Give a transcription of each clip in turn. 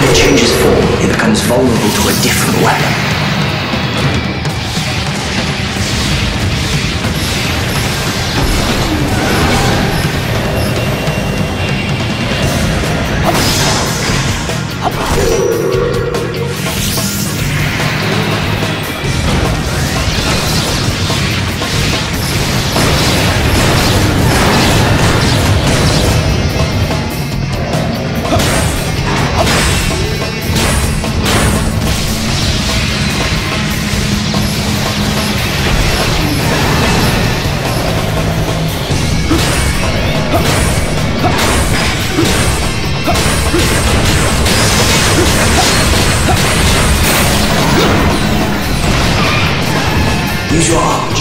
When it changes form, it becomes vulnerable to a different weapon. Use your arch.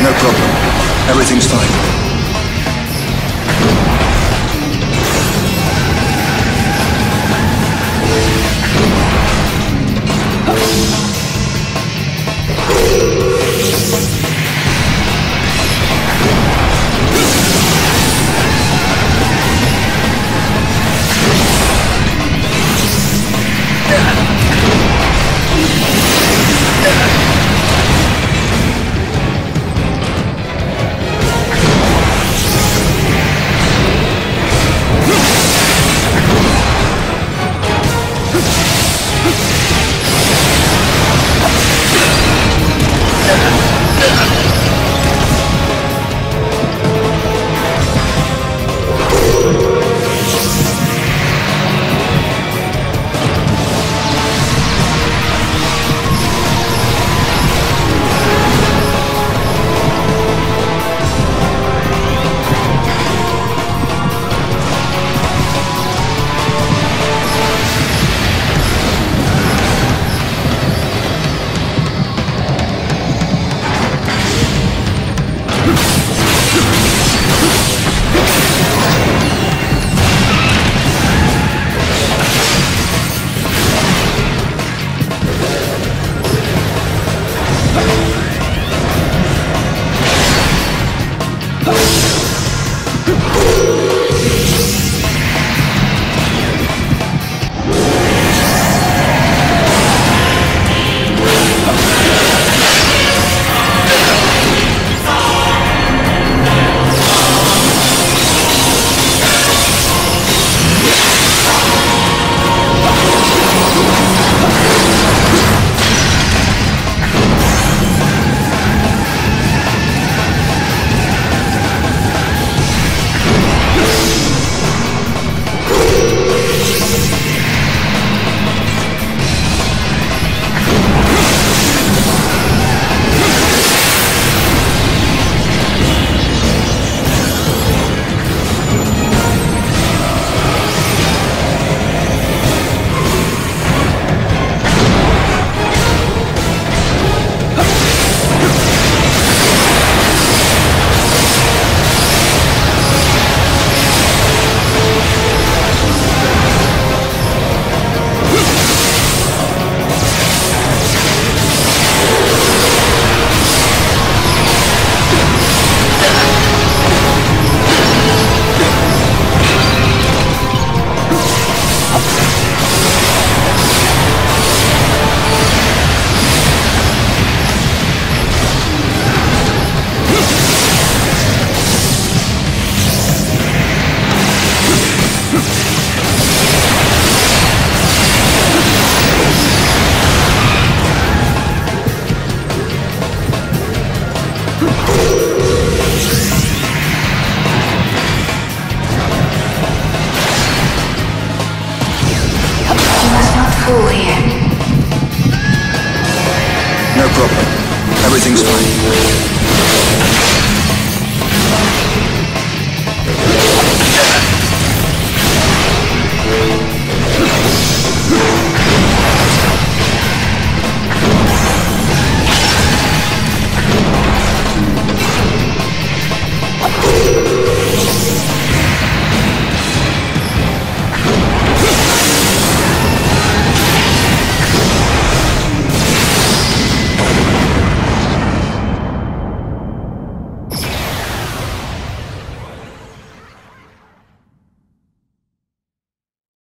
No problem. Everything's fine. Everything's fine.